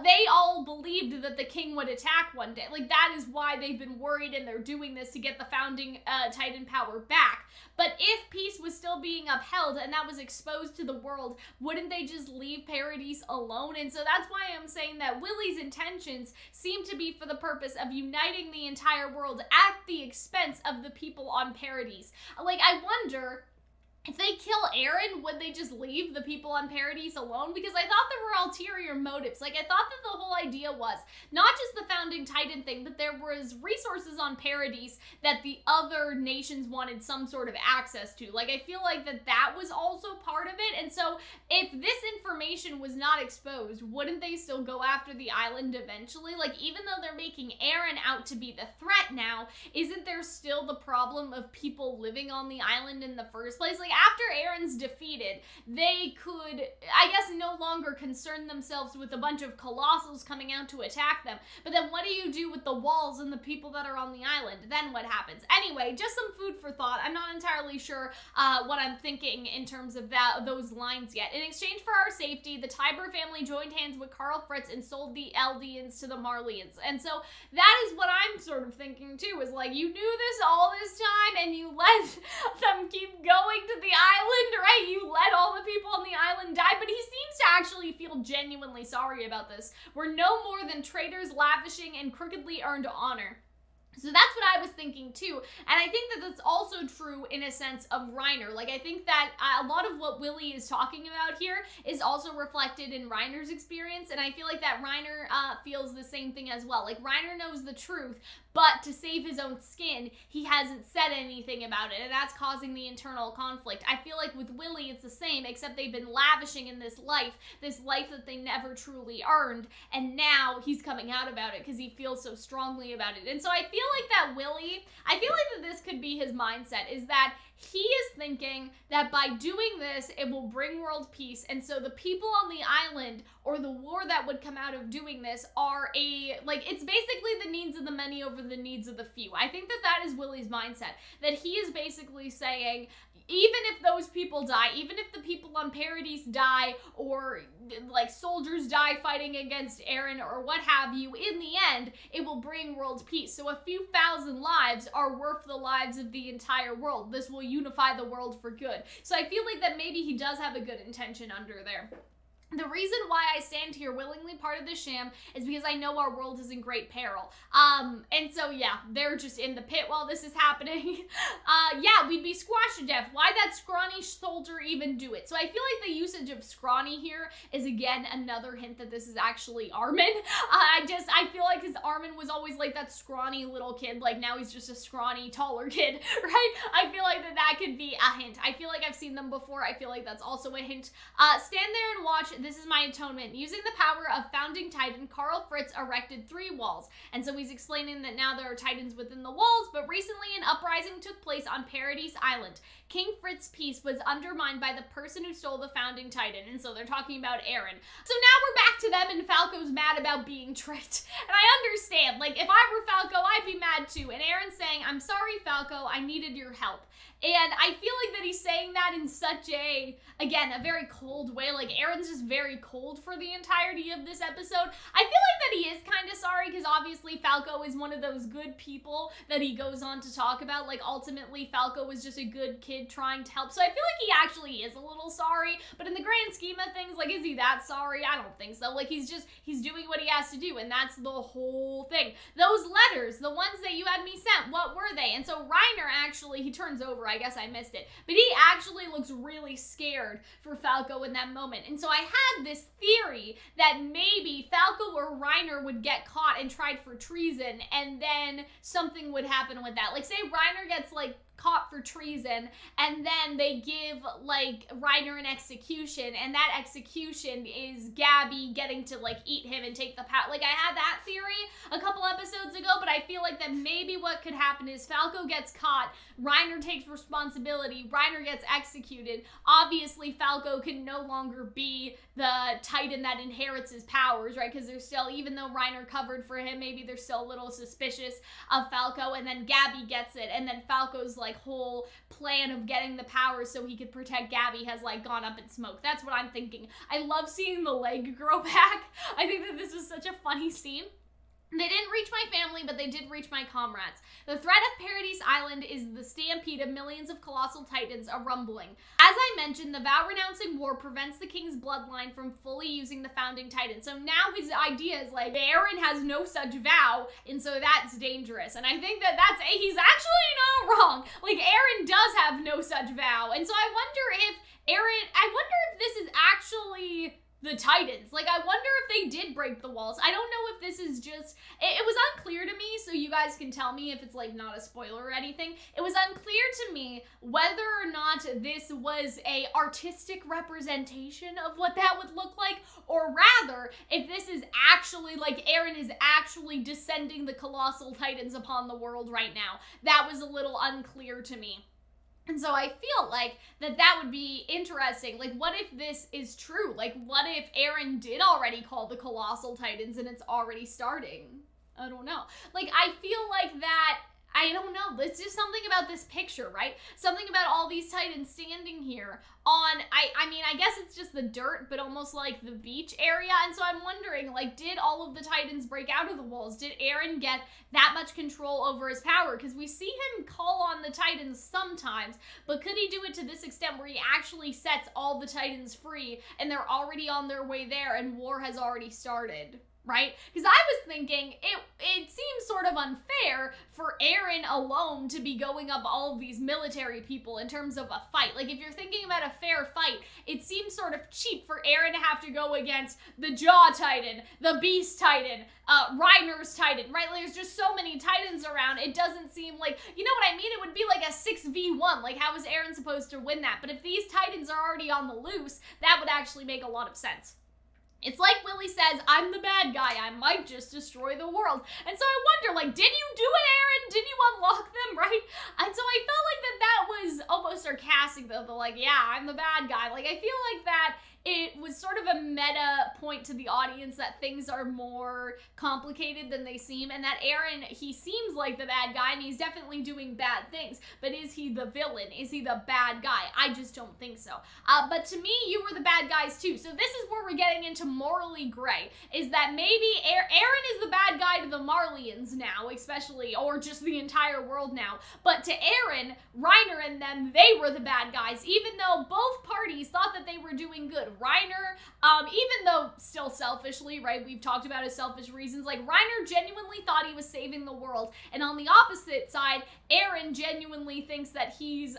they all believed that the king would attack one day. Like, that is why they've been worried, and they're doing this to get the Founding Titan power back. But if peace was still being upheld and that was exposed to the world, wouldn't they just leave Paradis alone? And so that's why I'm saying that Willy's intentions seem to be for the purpose of uniting the entire world at the expense of the people on Paradis. Like, I wonder, if they kill Eren, would they just leave the people on Paradis alone? Because I thought there were ulterior motives. Like, I thought that the whole idea was not just the Founding Titan thing, but there was resources on Paradis that the other nations wanted some sort of access to. Like, I feel like that was also part of it. And so if this information was not exposed, wouldn't they still go after the island eventually? Like, even though they're making Eren out to be the threat now, isn't there still the problem of people living on the island in the first place? Like, after Eren's defeated, they could, I guess, no longer concern themselves with a bunch of colossals coming out to attack them. But then what do you do with the walls and the people that are on the island? Then what happens? Anyway, just some food for thought. I'm not entirely sure what I'm thinking in terms of those lines yet. In exchange for our safety, the Tybur family joined hands with Karl Fritz and sold the Eldians to the Marleyans. And so that is what I'm sort of thinking too, is like, you knew this all this time and you let them keep going to the island, right? You let all the people on the island die, but he seems to actually feel genuinely sorry about this. We're no more than traitors lavishing and crookedly earned honor. So that's what I was thinking too, and I think that that's also true in a sense of Reiner. Like, I think that a lot of what Willy is talking about here is also reflected in Reiner's experience, and I feel like that Reiner feels the same thing as well. Like, Reiner knows the truth, but to save his own skin, he hasn't said anything about it, and that's causing the internal conflict. I feel like with Willy, it's the same, except they've been lavishing in this life that they never truly earned, and now he's coming out about it because he feels so strongly about it. And so I feel like that Willy, I feel like that this could be his mindset, is that he is thinking that by doing this, it will bring world peace, and so the people on the island, or the war that would come out of doing this, are it's basically the needs of the many over the needs of the few. I think that that is Willy's mindset, that he is basically saying, even if those people die, even if the people on Paradis die, or like soldiers die fighting against Eren or what have you, in the end, it will bring world peace. So a few thousand lives are worth the lives of the entire world. This will unify the world for good. So I feel like that maybe he does have a good intention under there. The reason why I stand here willingly part of the sham is because I know our world is in great peril. And so, yeah, they're just in the pit while this is happening. Yeah, we'd be squashed to death. Why'd that scrawny soldier even do it? So I feel like the usage of scrawny here is, again, another hint that this is actually Armin. I feel like his Armin was always like that scrawny little kid. Like, now he's just a scrawny, taller kid, right? I feel like that could be a hint. I feel like I've seen them before. I feel like that's also a hint. Stand there and watch. This is my atonement. Using the power of Founding Titan, Karl Fritz erected 3 walls. And so he's explaining that now there are titans within the walls, but recently an uprising took place on Paradis Island. King Fritz's peace was undermined by the person who stole the Founding Titan. And so they're talking about Eren. So now we're back to them, and Falco's mad about being tricked. And I understand. Like, if I were Falco, I'd be mad too. And Eren's saying, I'm sorry, Falco, I needed your help. And I feel like that he's saying that in such a, again, a very cold way. Like, Eren's just very cold for the entirety of this episode. I feel like that he is kind of sorry, because obviously Falco is one of those good people that he goes on to talk about. Like, ultimately, Falco was just a good kid trying to help. So I feel like he actually is a little sorry, but in the grand scheme of things, like, is he that sorry? I don't think so. Like, he's doing what he has to do, and that's the whole thing. Those letters, the ones that you had me sent, what were they? And so Reiner actually, he turns over, I guess I missed it, but he actually looks really scared for Falco in that moment. And so I had this theory that maybe Falco or Reiner would get caught and tried for treason, and then something would happen with that. Like, say Reiner gets, like, caught for treason, and then they give, like, Reiner an execution, and that execution is Gabi getting to, like, eat him and take the power. Like, I had that theory a couple episodes ago, but I feel like that maybe what could happen is Falco gets caught, Reiner takes responsibility, Reiner gets executed. Obviously, Falco can no longer be the Titan that inherits his powers, right? Because they're still, even though Reiner covered for him, maybe they're still a little suspicious of Falco, and then Gabi gets it, and then Falco's, like, whole plan of getting the power so he could protect Gabi has, like, gone up in smoke. That's what I'm thinking. I love seeing the leg grow back. I think that this was such a funny scene. They didn't reach my family, but they did reach my comrades. The threat of Paradis Island is the stampede of millions of colossal titans a-rumbling. As I mentioned, the vow-renouncing war prevents the king's bloodline from fully using the founding titan. So now his idea is, like, Eren has no such vow, and so that's dangerous. And I think that he's actually not wrong. Like, Eren does have no such vow. And so I wonder if Eren, I wonder if this is actually the Titans. Like, I wonder if they did break the walls. I don't know if this is just, it was unclear to me, so you guys can tell me if it's, like, not a spoiler or anything. It was unclear to me whether or not this was a artistic representation of what that would look like, or rather, if this is actually, like, Eren is actually descending the colossal titans upon the world right now. That was a little unclear to me. And so I feel like that would be interesting. Like, what if this is true? Like, what if Eren did already call the Colossal Titans and it's already starting? I don't know. Like, I feel like that, I don't know. Let's do something about this picture, right? Something about all these Titans standing here on, I mean, I guess it's just the dirt, but almost like the beach area. And so I'm wondering, like, did all of the Titans break out of the walls? Did Eren get that much control over his power? Because we see him call on the Titans sometimes, but could he do it to this extent where he actually sets all the Titans free and they're already on their way there and war has already started? Right? Because I was thinking, it seems sort of unfair for Eren alone to be going up all of these military people in terms of a fight. Like, if you're thinking about a fair fight, it seems sort of cheap for Eren to have to go against the Jaw Titan, the Beast Titan, Reiner's Titan, right? Like, there's just so many Titans around, it doesn't seem like, you know what I mean? It would be like a 6v1, like, how was Eren supposed to win that? But if these Titans are already on the loose, that would actually make a lot of sense. It's like Willy says, I'm the bad guy, I might just destroy the world. And so I wonder, like, did you do it, Eren? Did you unlock them, right? And so I felt like that was almost sarcastic, though, like, yeah, I'm the bad guy. Like, I feel like that it was sort of a meta point to the audience that things are more complicated than they seem, and that Eren, he seems like the bad guy, and he's definitely doing bad things, but is he the villain? Is he the bad guy? I just don't think so. But to me, you were the bad guys too, so this is where we're getting into morally gray, is that maybe Eren is the bad guy to the Marleyans now, especially, or just the entire world now, but to Eren, Reiner and them, they were the bad guys, even though both parties thought that they were doing good. Reiner, even though still selfishly, right, we've talked about his selfish reasons, like Reiner genuinely thought he was saving the world, and on the opposite side, Eren genuinely thinks that he's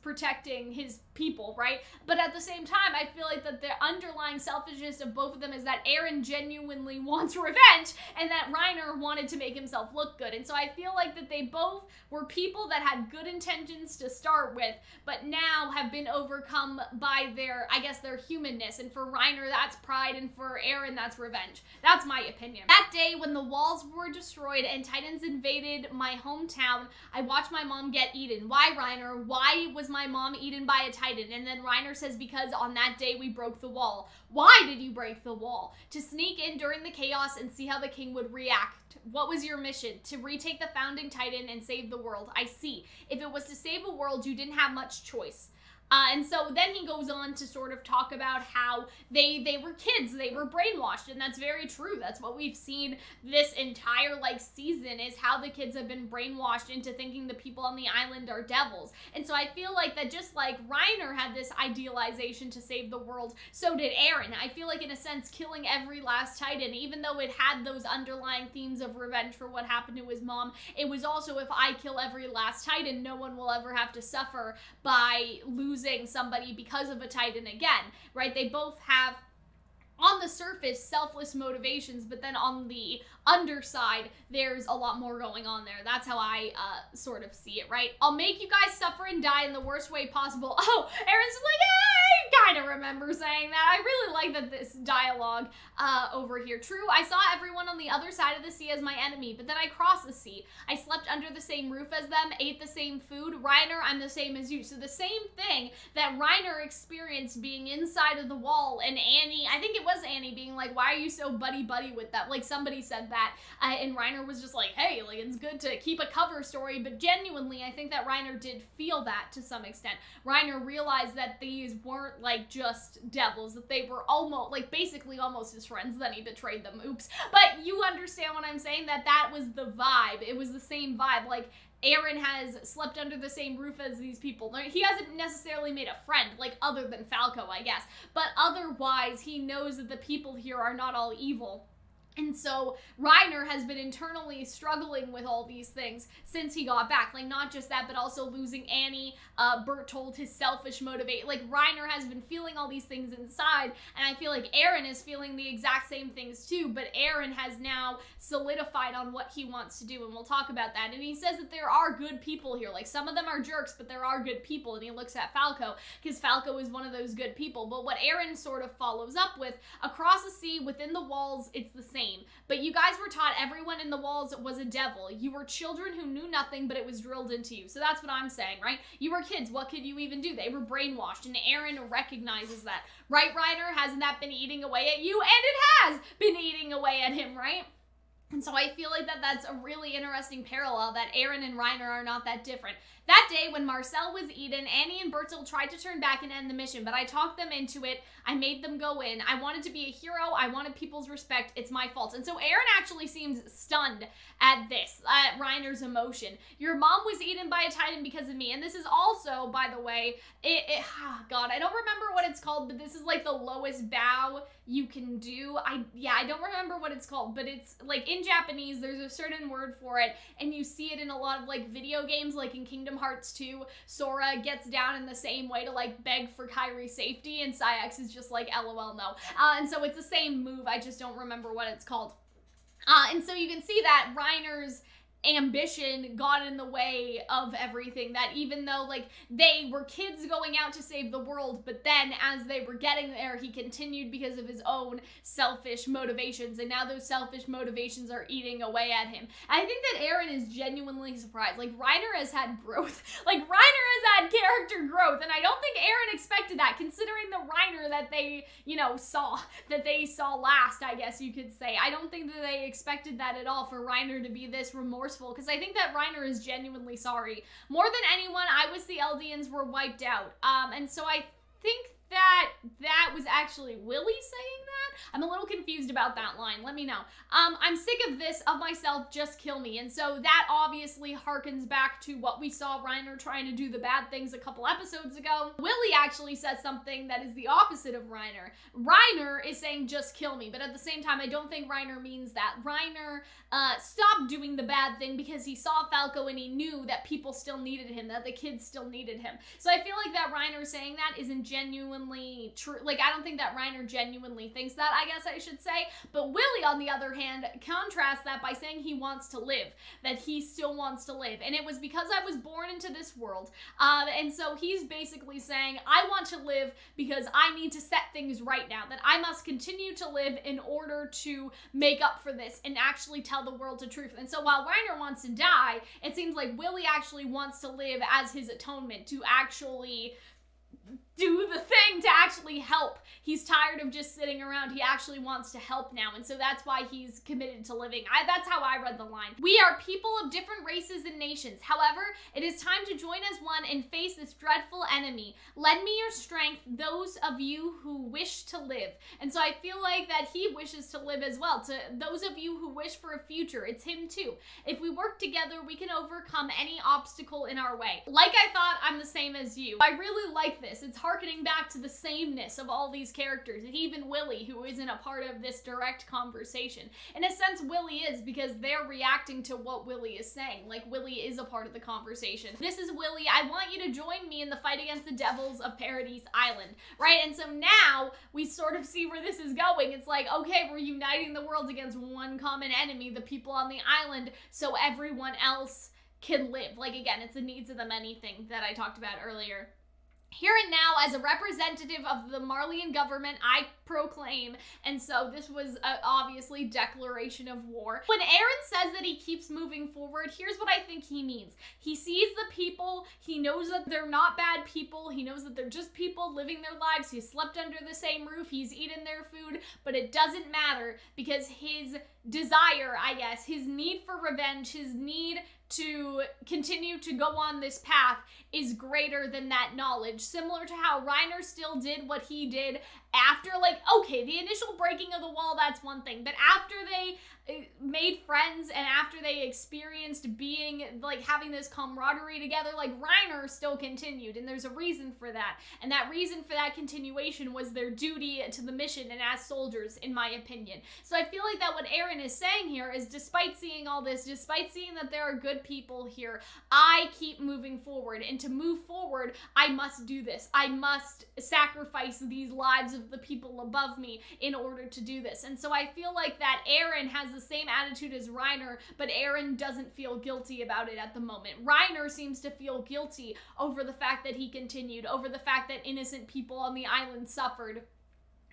protecting his people, right? But at the same time, I feel like that the underlying selfishness of both of them is that Eren genuinely wants revenge, and that Reiner wanted to make himself look good, and so I feel like that they both were people that had good intentions to start with, but now have been overcome by their, I guess, their humanness, and for Reiner, that's pride, and for Eren, that's revenge. That's my opinion. That day when the walls were destroyed and Titans invaded my hometown, I watched my mom get eaten. Why, Reiner? Why was my mom eaten by a Titan? And then Reiner says, because on that day we broke the wall. Why did you break the wall? To sneak in during the chaos and see how the king would react. What was your mission? To retake the Founding Titan and save the world. I see. If it was to save a world, you didn't have much choice. And so then he goes on to sort of talk about how they were kids, they were brainwashed, and that's very true. That's what we've seen this entire, like, season, is how the kids have been brainwashed into thinking the people on the island are devils. And so I feel like that just like Reiner had this idealization to save the world, so did Eren. I feel like, in a sense, killing every last Titan, even though it had those underlying themes of revenge for what happened to his mom, it was also, if I kill every last Titan, no one will ever have to suffer by losing somebody because of a Titan again, right? They both have, on the surface, selfless motivations, but then on the underside, there's a lot more going on there. That's how I sort of see it, right? I'll make you guys suffer and die in the worst way possible. Oh, Eren's just like, I kind of remember saying that. I really like that this dialogue over here. True, I saw everyone on the other side of the sea as my enemy, but then I crossed the sea. I slept under the same roof as them, ate the same food. Reiner, I'm the same as you. So the same thing that Reiner experienced being inside of the wall, and Annie, I think it was Annie being like, why are you so buddy-buddy with them? Like, somebody said that, and Reiner was just like, hey, like, it's good to keep a cover story, but genuinely, I think that Reiner did feel that to some extent. Reiner realized that these weren't, like, just devils, that they were almost, like, basically almost his friends, then he betrayed them, oops. But you understand what I'm saying, that was the vibe. It was the same vibe, like, Eren has slept under the same roof as these people. He hasn't necessarily made a friend, like, other than Falco, I guess. But otherwise, he knows that the people here are not all evil. And so Reiner has been internally struggling with all these things since he got back. Like, not just that, but also losing Annie, Bertolt, his selfish motivate. Like, Reiner has been feeling all these things inside, and I feel like Eren is feeling the exact same things too, but Eren has now solidified on what he wants to do, and we'll talk about that. And he says that there are good people here. Like, some of them are jerks, but there are good people, and he looks at Falco, because Falco is one of those good people. But what Eren sort of follows up with, across the sea, within the walls, it's the same. same. But you guys were taught everyone in the walls was a devil. You were children who knew nothing, but it was drilled into you. So that's what I'm saying, right? You were kids. What could you even do? They were brainwashed, and Eren recognizes that. Right, Reiner? Hasn't that been eating away at you? And it has been eating away at him, right? And so I feel like that's a really interesting parallel, that Eren and Reiner are not that different. That day when Marcel was eaten, Annie and Bertolt tried to turn back and end the mission, but I talked them into it. I made them go in. I wanted to be a hero. I wanted people's respect. It's my fault. And so Eren actually seems stunned at this, at Reiner's emotion. Your mom was eaten by a titan because of me. And this is also, by the way, God, I don't remember what it's called, but this is like the lowest bow you can do. I don't remember what it's called, but it's like in Japanese, there's a certain word for it, and you see it in a lot of like video games, like in Kingdom Hearts 2, Sora gets down in the same way to like beg for Kairi's safety, and Syx is just like LOL no. And so it's the same move, I just don't remember what it's called. And so you can see that Reiner's ambition got in the way of everything, that even though like they were kids going out to save the world, but then as they were getting there, he continued because of his own selfish motivations, and now those selfish motivations are eating away at him. I think that Eren is genuinely surprised. Like, Reiner has had growth. Like, Reiner has had character growth, and I don't think Eren expected that, considering the Reiner that they, you know, saw, that they saw last, I guess you could say. I don't think that they expected that at all, for Reiner to be this remorseful, because I think that Reiner is genuinely sorry. More than anyone, I wish the Eldians were wiped out. And so I think that was actually Willy saying that? I'm a little confused about that line. Let me know. I'm sick of this, of myself, just kill me. And so that obviously harkens back to what we saw Reiner trying to do the bad things a couple episodes ago. Willy actually says something that is the opposite of Reiner. Reiner is saying just kill me, but at the same time, I don't think Reiner means that. Reiner stopped doing the bad thing because he saw Falco and he knew that people still needed him, that the kids still needed him. So I feel like that Reiner saying that isn't genuine true. Like, I don't think that Reiner genuinely thinks that, I guess I should say. But Willy, on the other hand, contrasts that by saying he wants to live, that he still wants to live. And it was because I was born into this world. And so he's basically saying, I want to live because I need to set things right now, that I must continue to live in order to make up for this and actually tell the world the truth. And so while Reiner wants to die, it seems like Willy actually wants to live as his atonement, to actually do the thing, to actually help. He's tired of just sitting around. He actually wants to help now, and so that's why he's committed to living. That's how I read the line. We are people of different races and nations. However, it is time to join as one and face this dreadful enemy. Lend me your strength, those of you who wish to live. And so I feel like that he wishes to live as well. To those of you who wish for a future, it's him too. If we work together, we can overcome any obstacle in our way. Like I thought, I'm the same as you. I really like this. It's harkening back to the sameness of all these characters, and even Willy, who isn't a part of this direct conversation. In a sense, Willy is, because they're reacting to what Willy is saying. Like, Willy is a part of the conversation. This is Willy. I want you to join me in the fight against the devils of Paradis Island, right? And so now we sort of see where this is going. It's like, okay, we're uniting the world against one common enemy, the people on the island, so everyone else can live. Like, again, it's the needs of the many thing that I talked about earlier. Here and now, as a representative of the Marleyan government, I proclaim. And so this was obviously declaration of war. When Eren says that he keeps moving forward, here's what I think he means. He sees the people, he knows that they're not bad people, he knows that they're just people living their lives, he's slept under the same roof, he's eaten their food, but it doesn't matter because his desire, I guess, his need for revenge, his need to continue to go on this path is greater than that knowledge. Similar to how Reiner still did what he did after, like, okay, the initial breaking of the wall, that's one thing, but after they made friends and after they experienced being, like, having this camaraderie together, like, Reiner still continued, and there's a reason for that, and that reason for that continuation was their duty to the mission and as soldiers, in my opinion. So I feel like that what Eren is saying here is, despite seeing all this, despite seeing that there are good people here, I keep moving forward, and to move forward, I must do this. I must sacrifice these lives of the people above me in order to do this. And so I feel like that Eren has the same attitude as Reiner, but Eren doesn't feel guilty about it at the moment. Reiner seems to feel guilty over the fact that he continued, over the fact that innocent people on the island suffered.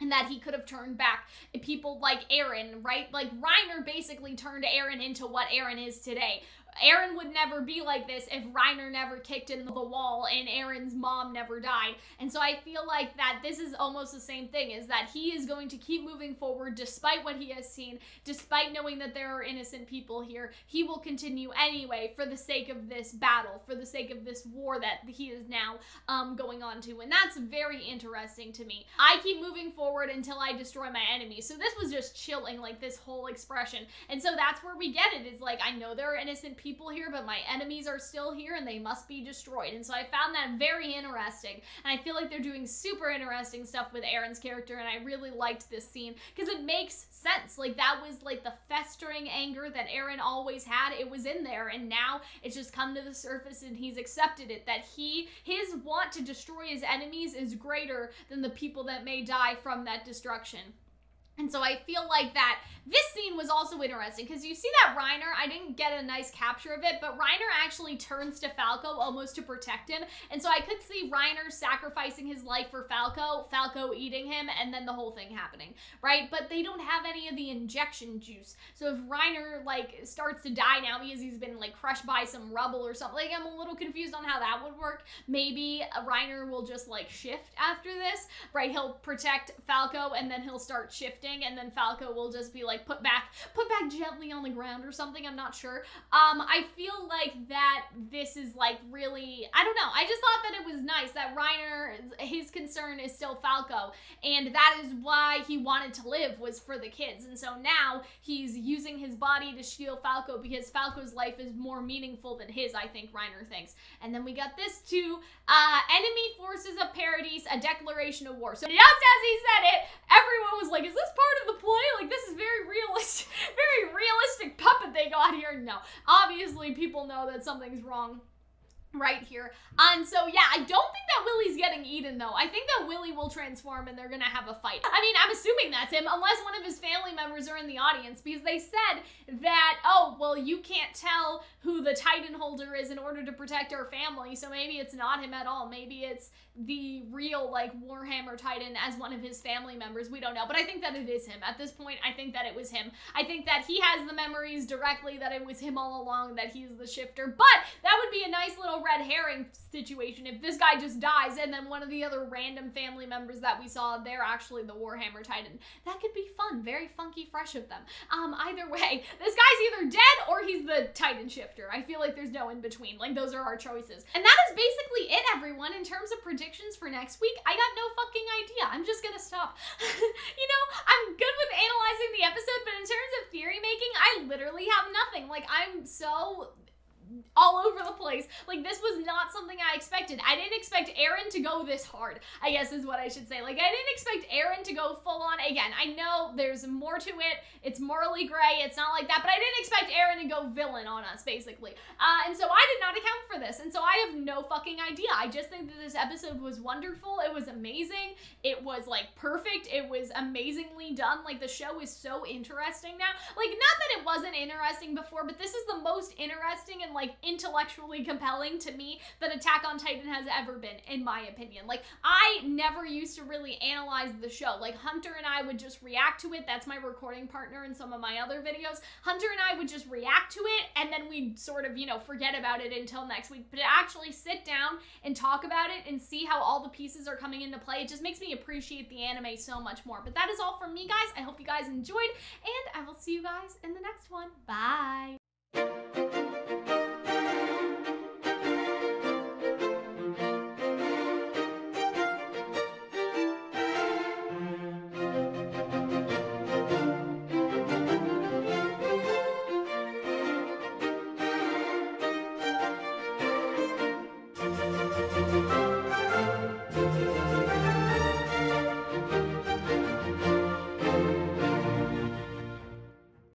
and that he could have turned back people like Eren, right? Like, Reiner basically turned Eren into what Eren is today. Eren would never be like this if Reiner never kicked in the wall and Eren's mom never died. And so I feel like that this is almost the same thing, is that he is going to keep moving forward despite what he has seen, despite knowing that there are innocent people here. He will continue anyway for the sake of this battle, for the sake of this war that he is now going on to. And that's very interesting to me. I keep moving forward until I destroy my enemies. So this was just chilling, like, this whole expression. And so that's where we get it. It's like, I know there are innocent people here, but my enemies are still here and they must be destroyed. And so I found that very interesting, and I feel like they're doing super interesting stuff with Eren's character, and I really liked this scene because it makes sense. Like, that was like the festering anger that Eren always had. It was in there, and now it's just come to the surface and he's accepted it, that his want to destroy his enemies is greater than the people that may die from that destruction. And so I feel like that this scene was also interesting because you see that Reiner, I didn't get a nice capture of it, but Reiner actually turns to Falco almost to protect him. And so I could see Reiner sacrificing his life for Falco, Falco eating him, and then the whole thing happening, right? But they don't have any of the injection juice. So if Reiner, like, starts to die now because he's been, like, crushed by some rubble or something, like, I'm a little confused on how that would work. Maybe Reiner will just, like, shift after this, right? He'll protect Falco and then he'll start shifting, and then Falco will just be like put back gently on the ground or something. I'm not sure. I feel like that this is, like, really, I don't know, I just thought that it was nice that Reiner, his concern is still Falco, and that is why he wanted to live, was for the kids. And so now he's using his body to shield Falco because Falco's life is more meaningful than his, I think Reiner thinks. And then we got this too, enemy forces of Paradis, a declaration of war. So just as he said it, everyone was like, is this part of the play? Like, this is very realistic, very realistic puppet they got here. No, obviously people know that something's wrong right here. And so, yeah, I don't think that Willy's getting eaten, though. I think that Willy will transform and they're gonna have a fight. I mean, I'm assuming that's him, unless one of his family members are in the audience, because they said that, oh, well, you can't tell who the Titan holder is in order to protect our family, so maybe it's not him at all. Maybe it's the real, like, Warhammer Titan as one of his family members. We don't know, but I think that it is him. At this point, I think that it was him. I think that he has the memories directly, that it was him all along, that he's the shifter, but that would be a nice little red herring situation if this guy just dies and then one of the other random family members that we saw, they're actually the Warhammer Titan. That could be fun. Very funky fresh of them. Either way, this guy's either dead or he's the Titan shifter. I feel like there's no in between. Like, those are our choices. And that is basically it, everyone, in terms of predictions for next week. I got no fucking idea. I'm just gonna stop. You know, I'm good with analyzing the episode, but in terms of theory making, I literally have nothing. Like, I'm so all over the place. Like, this was not something I expected. I didn't expect Eren to go this hard, I guess is what I should say. Like, I didn't expect Eren to go full on. Again, I know there's more to it. It's Marley Gray. It's not like that, but I didn't expect Eren to go villain on us, basically. And so I did not account for this. And so I have no fucking idea. I just think that this episode was wonderful. It was amazing. It was, like, perfect. It was amazingly done. Like, the show is so interesting now. Like, not that it wasn't interesting before, but this is the most interesting and, like, intellectually compelling to me that Attack on Titan has ever been, in my opinion. Like, I never used to really analyze the show. Like, Hunter and I would just react to it. That's my recording partner in some of my other videos. Hunter and I would just react to it, and then we'd sort of, you know, forget about it until next week. But to actually sit down and talk about it and see how all the pieces are coming into play, it just makes me appreciate the anime so much more. But that is all from me, guys. I hope you guys enjoyed, and I will see you guys in the next one. Bye!